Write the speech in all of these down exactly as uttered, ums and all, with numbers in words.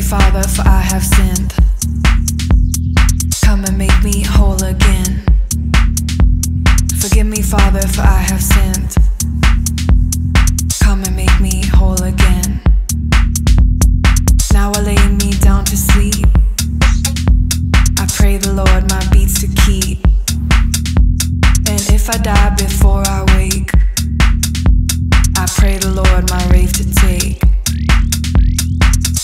me, Father, for I have sinned. Come and make me whole again. Forgive me, Father, for I have sinned. Come and make me whole again. Now I lay me down to sleep. I pray the Lord my beats to keep. And if I die before I wake, I pray the Lord my wrath to take.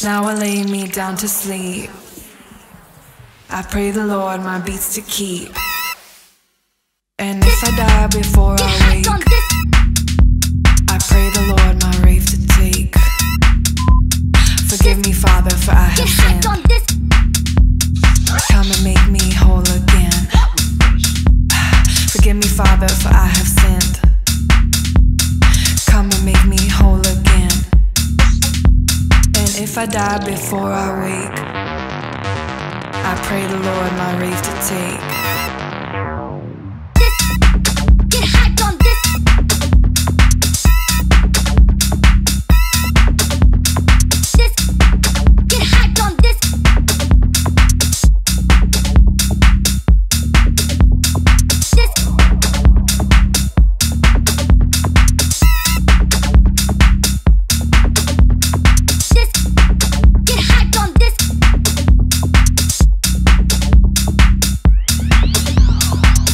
Now I lay me down to sleep. I pray the Lord my beats to keep. And if I die before I wake, I pray the Lord my wrath to take. Forgive me, Father, for I have sinned. Come and make me whole again. Forgive me, Father, for I have sinned. Come and make me whole again. And if I die before I wake, I pray the Lord my wrath to take.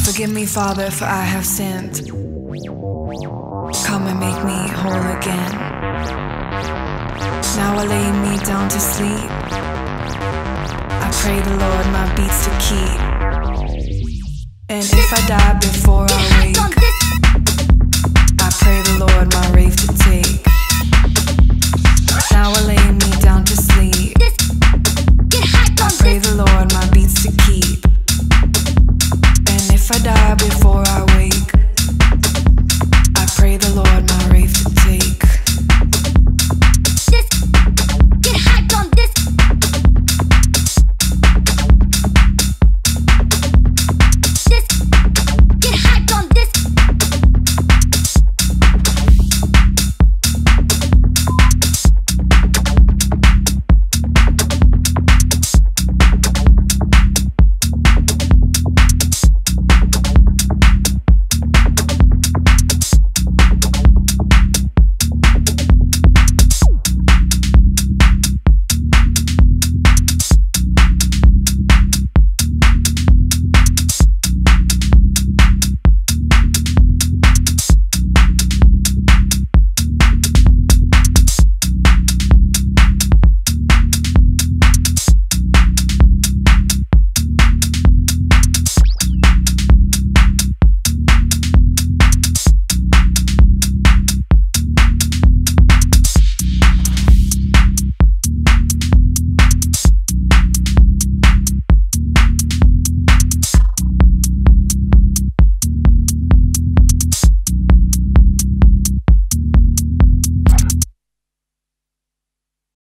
Forgive me, Father, for I have sinned. Come and make me whole again. Now I lay me down to sleep. I pray the Lord my beats to keep. And if I die before I wake,